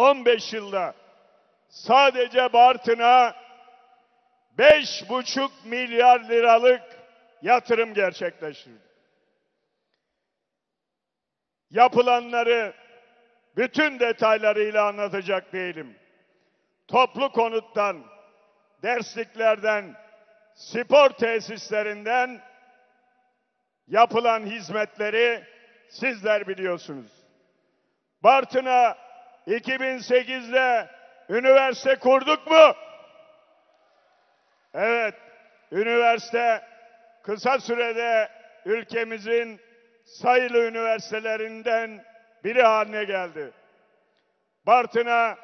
15 yılda sadece Bartın'a 5,5 milyar liralık yatırım gerçekleştirdik. Yapılanları bütün detaylarıyla anlatacak değilim. Toplu konuttan, dersliklerden, spor tesislerinden yapılan hizmetleri sizler biliyorsunuz. Bartın'a 2008'de üniversite kurduk mu? Evet, üniversite kısa sürede ülkemizin sayılı üniversitelerinden biri haline geldi. Bartın'a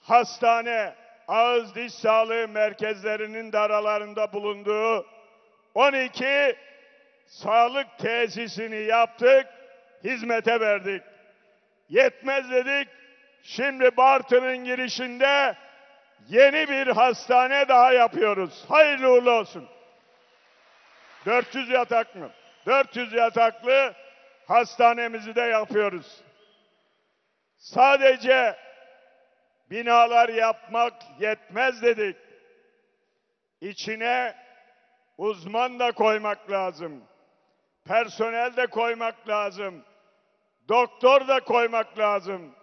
hastane, ağız diş sağlığı merkezlerinin de aralarında bulunduğu 12 sağlık tesisini yaptık, hizmete verdik. Yetmez dedik, şimdi Bartın'ın girişinde yeni bir hastane daha yapıyoruz. Hayırlı uğurlu olsun. 400 yatak mı? 400 yataklı hastanemizi de yapıyoruz. Sadece binalar yapmak yetmez dedik. İçine uzman da koymak lazım. Personel de koymak lazım. Doktor da koymak lazım.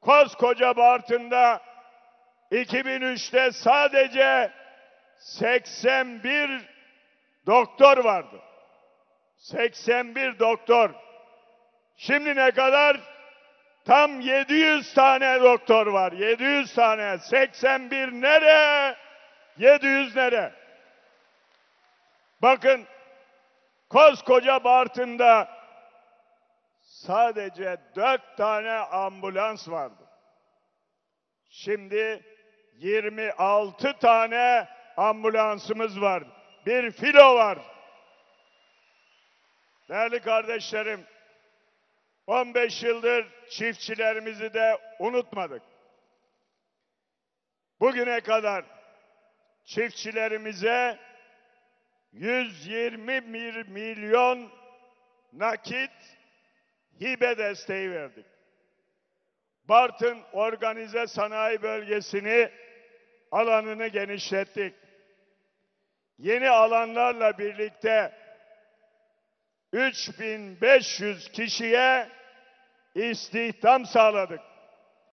Koskoca Bartın'da 2003'te sadece 81 doktor vardı. 81 doktor. Şimdi ne kadar? Tam 700 tane doktor var. 700 tane. 81 nere? 700 nere? Bakın, koskoca Bartın'da sadece 4 tane ambulans vardı. Şimdi 26 tane ambulansımız var. Bir filo var. Değerli kardeşlerim, 15 yıldır çiftçilerimizi de unutmadık. Bugüne kadar çiftçilerimize 121 milyon nakit hibe desteği verdik. Bartın Organize Sanayi Bölgesi'ni, alanını genişlettik. Yeni alanlarla birlikte 3.500 kişiye istihdam sağladık.